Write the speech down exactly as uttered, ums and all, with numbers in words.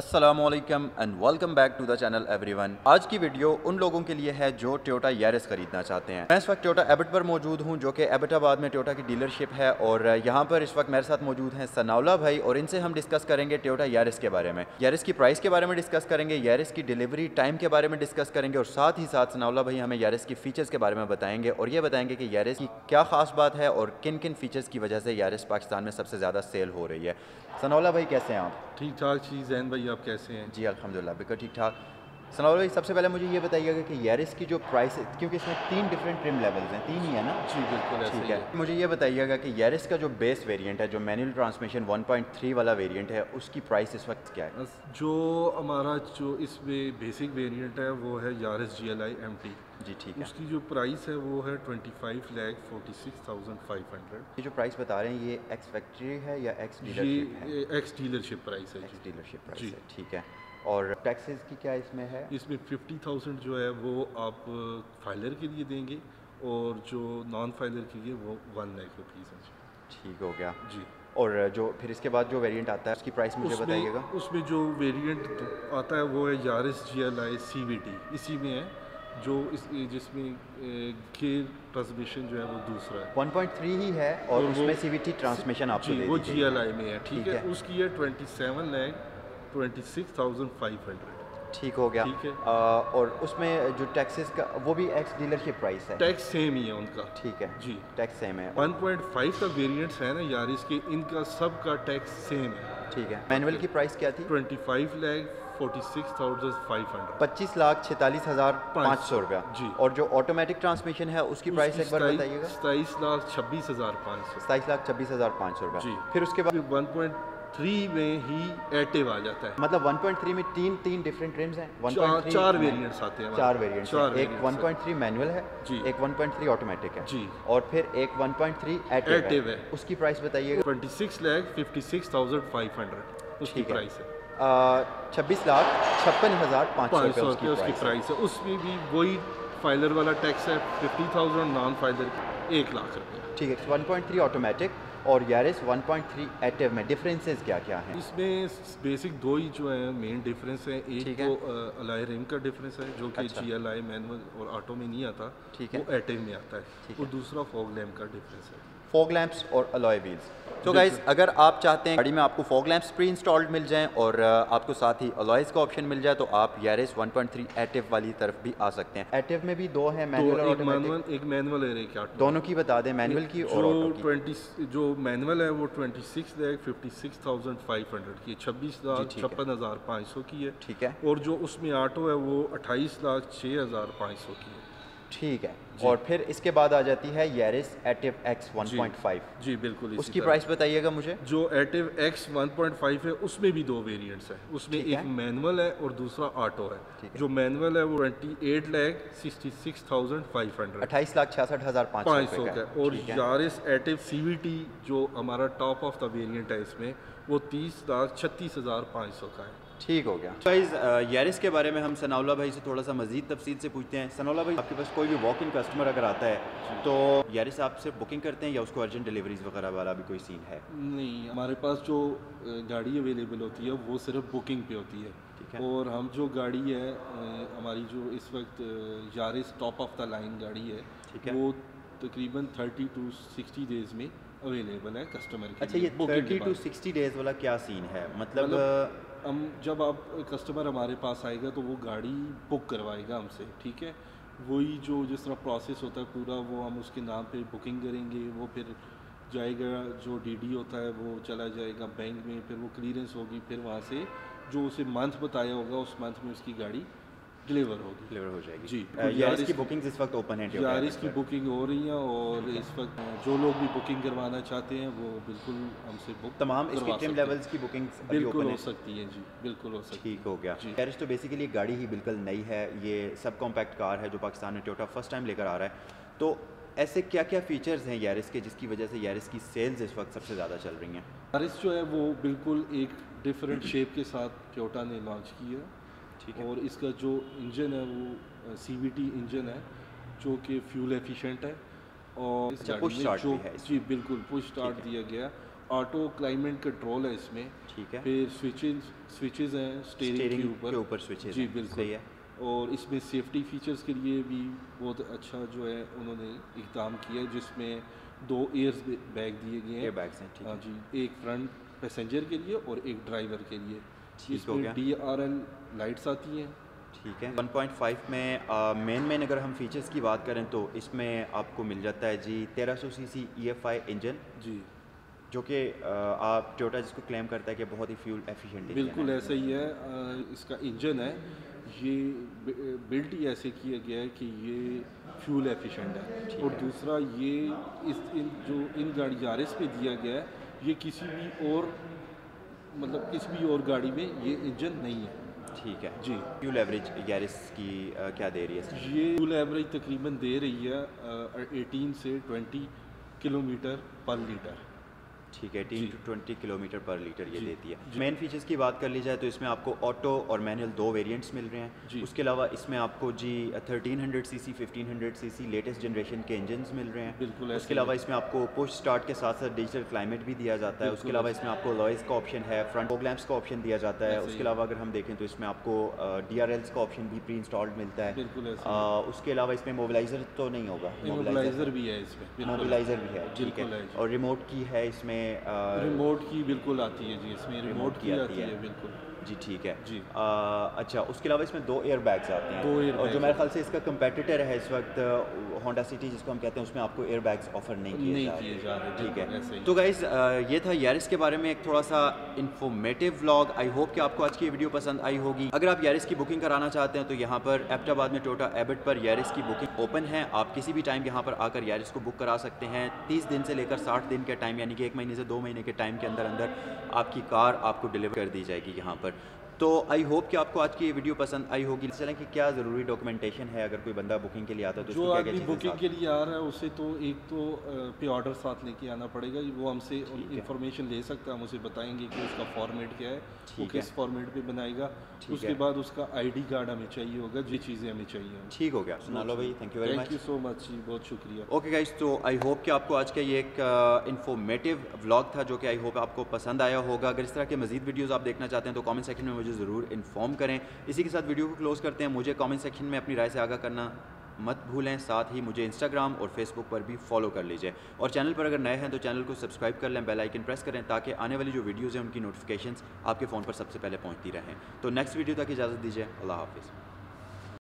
अस्सलामुअलैकुम and welcome back to the channel everyone. आज की वीडियो उन लोगों के लिए है जो टोयोटा यारिस खरीदना चाहते हैं। मैं इस वक्त टोयोटा एबिट पर मौजूद हूं जो कि अब्बोटाबाद में टोयोटा की डीलरशिप है और यहां पर इस वक्त मेरे साथ मौजूद हैं सनाउला भाई और इनसे हम डिस्कस करेंगे टोयोटा यारिस के बारे में, यारिस की प्राइस के बारे में डिस्कस करेंगे, यारिस की डिलीवरी टाइम के बारे में डिस्कस करेंगे और साथ ही साथ सनाउला भाई हमें यारिस की फीचर्स के बारे में बताएंगे और ये बताएंगे कि यारिस की क्या खास बात है और किन किन फीचर्स की वजह से यारिस पाकिस्तान में सबसे ज़्यादा सेल हो रही है। सनाउला भाई कैसे हैं आप? ठीक ठाक। चीज़ जैन भाई आप कैसे हैं? जी अल्हम्दुलिल्लाह बिल्कुल ठीक ठाक। सनाउला भाई सबसे पहले मुझे ये बताइएगा कि यारिस की जो प्राइस है, क्योंकि इसमें तीन डिफरेंट ट्रिम लेवल्स हैं, तीन ही है ना? जी बिल्कुल ऐसे ही है। मुझे ये बताइएगा कि यारिस का जो बेस वेरिएंट है, जो manual transmission one point three वाला वेरिएंट है, उसकी प्राइस इस वक्त क्या है? जो हमारा जो इसमें बेसिक वेरिएंट है वो है यारिस जीएलआई एमटी। जी ठीक है। उसकी जो प्राइस है वो है twenty five lakh forty six thousand five hundred. ये जो प्राइस बता रहे हैं ये एक्स फैक्ट्री है या एक्स डीलरशिप है? एक्स डीलरशिप प्राइस है। एक्स डीलरशिप प्राइस है, ठीक है। और टैक्सेस की क्या इसमें है? इसमें फिफ्टी थाउजेंड जो है वो आप फाइलर के लिए देंगे और जो नॉन फाइलर के लिए वो वन लाख रुपीज़ है। ठीक हो गया जी। और जो फिर इसके बाद जो वेरिएंट आता है उसकी प्राइस मुझे बताइएगा। उसमें जो वेरिएंट आता है वो है यारिस जीएलआई सीवीटी, इसी में है जो इस जिसमें गियर ट्रांसमिशन जो है वो दूसरा है वन पॉइंट थ्री ही है और उसमें सीवीटी ट्रांसमिशन आपको दे दी वो जीएलआई में है, ठीक है। उसकी है twenty seven lakh twenty six thousand five hundred. ठीक हो गया, ठीक है। आ, और उसमें जो टैक्सेस का वो भी एक्स डीलरशिप प्राइस है, टैक्स सेम ही है उनका, ठीक है जी। टैक्स सेम है, वन पॉइंट फाइव का वेरिएंट्स है ना यारिस के, इनका सब का टैक्स सेम है, ठीक है। मैनुअल की प्राइस क्या थी? Twenty five lakh forty six thousand five hundred, पच्चीस लाख छितालीस हज़ार पाँच सौ रुपया जी। और जो ऑटोमेटिक ट्रांसमिशन है उसकी प्राइस एक बार बताइएगा। सताईस लाख छब्बीस हज़ार पाँच सौ सताईस लाख छब्बीस हज़ार पाँच सौ रुपया जी। फिर उसके बाद वन पॉइंट थ्री में ही एटिव आ जाता है। मतलब वन पॉइंट थ्री में तीन तीन डिफरेंट रिम्स हैं, वन पॉइंट थ्री चार वेरिएंट्स आते हैं, चार वेरिएंट्स हैं। एक वन पॉइंट थ्री मैनुअल है जी, एक वन पॉइंट थ्री ऑटोमेटिक है जी, और फिर एक वन पॉइंट थ्री एटिव है। उसकी प्राइस बताइएगा। Twenty six lakh fifty six thousand five hundred उसकी प्राइस है। छब्बीस लाख छप्पन हज़ार पाँच सौ उसकी प्राइस है। उसमें भी वही फाइलर वाला टैक्स है फिफ्टी थाउजेंड, नॉन फाइलर एक लाख रुपये, ठीक है। वन पॉइंट थ्री ऑटोमेटिक और Yaris one point three active में डिफरेंसेस क्या क्या हैं? इसमें बेसिक दो ही जो है मेन डिफरेंस है, एक तो अलाई रिम का डिफरेंस है जो कि जीएलआई मैनुअल और ऑटो में नहीं आता, ठीक है, वो एक्टिव में आता है, और दूसरा फॉग लैम्प का डिफरेंस है, फॉग लैम्प्स और अलॉय व्हील्स। तो गाइज़ अगर आप चाहते हैं गाड़ी में आपको फॉग लैम्प्स प्री इंस्टॉल्ड मिल जाएं और आपको साथ ही अलॉयज़ का ऑप्शन मिल जाए तो आप Yaris one point three active वाली तरफ भी आ सकते हैं। एक्टिव में भी दो है, मैनुअल और ऑटोमेटिक, एक मैनुअल है क्या? दोनों की बता दें, मैनुअल की और ऑटो की। ट्वेंटी जो मैनुअल है वो twenty six lakh fifty six thousand five hundred की, छब्बीस लाख छप्पन हज़ार पाँच सौ की है, ठीक है। और जो उसमें ऑटो है वो अट्ठाईस लाख छः हज़ार पाँच सौ की है, ठीक है। और फिर इसके बाद आ जाती है Yaris active X one point five. जी बिल्कुल। उसकी प्राइस बताइएगा मुझे। जो active X one point five है उसमें भी दो वेरिएंट्स हैं, उसमें एक मैनुअल है और दूसरा ऑटो है। जो मैनुअल है वो twenty eight lakh sixty six thousand five hundred अट्ठाईस लाख छियासठ हज़ार पाँच सौ का। और यारिस एक्टिव सीवीटी जो हमारा टॉप ऑफ द वेरिएंट है इसमें वो तीस लाख छत्तीस हज़ार पाँच सौ का है, ठीक हो गया। गाइस यारिस के बारे में हम सनाउला भाई से थोड़ा सा मजीद तफसील से पूछते हैं। सनाउला भाई आपके पास कोई भी वॉक इन कस्टमर अगर आता है तो यारिस आपसे बुकिंग करते हैं या उसको अर्जेंट डिलीवरीज वगैरह वाला भी कोई सीन है? नहीं, हमारे पास जो गाड़ी अवेलेबल होती है वो सिर्फ बुकिंग पे होती है, ठीक है। और हम जो गाड़ी है हमारी जो इस वक्त Yaris top of the line गाड़ी है, ठीक है, वो तकरीबन थर्टी टू सिक्सटी डेज़ में अवेलेबल है कस्टमर के। अच्छा, ये थर्टी टू सिक्सटी डेज़ वाला क्या सीन है? मतलब हम जब आप कस्टमर हमारे पास आएगा तो वो गाड़ी बुक करवाएगा हमसे, ठीक है। वही जो जिस तरह प्रोसेस होता है पूरा वो हम उसके नाम पे बुकिंग करेंगे, वो फिर जाएगा जो डीडी होता है वो चला जाएगा बैंक में, फिर वो क्लीयरेंस होगी, फिर वहाँ से जो उसे मंथ बताया होगा उस मंथ में उसकी गाड़ी डिलीवर होगी, डिलीवर हो जाएगी जी। यारिस की बुकिंग इस वक्त ओपन है, यारिस की बुकिंग हो रही है और इस वक्त जो लोग भी बुकिंग करवाना चाहते हैं वो बिल्कुल हमसे बुक तमाम इसकी ट्रिम लेवल्स की बुकिंग बिल्कुल हो सकती है जी, बिल्कुल हो सकती है। ठीक हो गया। यारिस तो बेसिकली गाड़ी ही बिल्कुल नई है, ये सब कॉम्पैक्ट कार है जो पाकिस्तान में टोयोटा फर्स्ट टाइम लेकर आ रहा है। तो ऐसे क्या क्या फीचर्स हैं यारिस के जिसकी वजह से यारिस की सेल्स इस वक्त सबसे ज़्यादा चल रही हैं? यारिस जो है वो बिल्कुल एक डिफरेंट शेप के साथ टोयोटा ने लॉन्च किया, ठीक है। और इसका जो इंजन है वो सीवीटी इंजन है जो कि फ्यूल एफिशिएंट है और पुश स्टार्ट है, जी बिल्कुल पुश स्टार्ट दिया गया। ऑटो क्लाइमेट कंट्रोल है इसमें, ठीक है। फिर स्विचेज स्विचेज हैं स्टीयरिंग के ऊपर ऊपर स्विचेज जी बिल्कुल है। और इसमें सेफ्टी फीचर्स के लिए भी बहुत अच्छा जो है उन्होंने इकदाम किया, जिसमें दो एयर बैग दिए गए हैं, बैग्स हैं, ठीक है जी, एक फ्रंट पैसेंजर के लिए और एक ड्राइवर के लिए। इसमें डी आर एल लाइट्स आती हैं, ठीक है। वन पॉइंट फाइव में मेन मेन अगर हम फीचर्स की बात करें तो इसमें आपको मिल जाता है जी तेरह सौ सीसी ईएफआई इंजन जी, जो कि आप टोयोटा जिसको क्लेम करता है कि बहुत ही फ्यूल एफिशिएंट है। बिल्कुल ऐसा ही है, आ, इसका इंजन है ये बिल्ट ही ऐसे किया गया है कि ये फ्यूल एफिशिएंट है। और दूसरा ये इस इन जो इन गाड़ी यारिस पे दिया गया है ये किसी भी और मतलब किसी भी और गाड़ी में ये इंजन नहीं है, ठीक है जी। फ्यूल एवरेज यारिस की आ, क्या दे रही है? ये फ्यूल एवरेज तकरीबन दे रही है एटीन से ट्वेंटी किलोमीटर पर लीटर, ठीक है, eighteen to twenty kilometre per litre ये देती है। मेन फीचर्स की बात कर ली जाए तो इसमें आपको ऑटो और मैनुअल दो वेरिएंट्स मिल रहे हैं। उसके अलावा इसमें आपको जी thirteen hundred CC, fifteen hundred CC latest generation के इंजन्स मिल रहे हैं। बिल्कुल। उसके अलावा इसमें आपको पुश स्टार्ट के साथ साथ डिजिटल क्लाइमेट भी दिया जाता है। उसके अलावा इसमें आपको लॉइस का ऑप्शन है, फ्रंट फॉग लैंप्स का ऑप्शन दिया जाता है। उसके अलावा अगर हम देखें तो इसमें आपको डी आर एल्स का ऑप्शन भी प्री इंस्टॉल्ड मिलता है। उसके अलावा इसमें मोबिलाइजर तो नहीं होगा, मोबिलाइजर भी है इसमें, मोबिलाइजर भी है, ठीक है। और रिमोट की है इसमें, रिमोट की बिल्कुल आती है जी, इसमें रिमोट की आती है बिल्कुल जी, ठीक है जी। आ, अच्छा, उसके अलावा इसमें दो एयर बैग्स आते हैं, दो एयर, और जो मेरे ख्याल से इसका कंपेटिटर है इस वक्त होंडा सिटी जिसको हम कहते हैं, उसमें आपको एयर बैग्स ऑफर नहीं किए जा रहे, ठीक है। तो गाइज़ ये था यारिस के बारे में एक थोड़ा सा इन्फॉर्मेटिव व्लॉग। आई होप कि आपको आज की वीडियो पसंद आई होगी। अगर आप यारिस की बुकिंग कराना चाहते हैं तो यहाँ पर एबटाबाद में टोयोटा एबिट पर यारिस की बुकिंग ओपन है। आप किसी भी टाइम यहाँ पर आकर यारिस को बुक करा सकते हैं। तीस दिन से लेकर साठ दिन के टाइम यानी कि एक महीने से दो महीने के टाइम के अंदर अंदर आपकी कार आपको डिलीवर कर दी जाएगी यहाँ पर। तो आई होप कि आपको आज की ये वीडियो पसंद आई होगी। चलें कि क्या ज़रूरी डॉक्यूमेंटेशन है अगर कोई बंदा बुकिंग के लिए आता है तो जो आदमी बुकिंग के लिए आ रहा है उसे तो एक तो पे ऑर्डर साथ लेके आना पड़ेगा। वो हमसे इंफॉर्मेशन ले सकता है, हम उसे बताएंगे कि उसका फॉर्मेट क्या है, वो किस फॉर्मेट पे बनाएगा। उसके बाद उसका आई डी कार्ड हमें चाहिए होगा, ये चीज़ें हमें चाहिए। ठीक हो गया सनाउला भाई, thank you very much, thank you so much जी, बहुत शुक्रिया। ओके गाइज, तो आई होप कि आपको आज का ये एक इन्फॉर्मेटिव व्लॉग था जो कि आई होप आपको पसंद आया होगा। अगर इस तरह के मजीद वीडियोज़ आप देखना चाहते हैं तो कॉमेंट सेक्शन में ज़रूर इन्फॉर्म करें। इसी के साथ वीडियो को क्लोज करते हैं। मुझे कमेंट सेक्शन में अपनी राय से आगाह करना मत भूलें। साथ ही मुझे इंस्टाग्राम और फेसबुक पर भी फॉलो कर लीजिए। और चैनल पर अगर नए हैं तो चैनल को सब्सक्राइब कर लें, बेल आइकन प्रेस करें ताकि आने वाली जो वीडियोज़ हैं उनकी नोटिफिकेशंस आपके फ़ोन पर सबसे पहले पहुँचती रहें। तो नेक्स्ट वीडियो तक इजाज़त दीजिए। अल्लाह हाफिज़।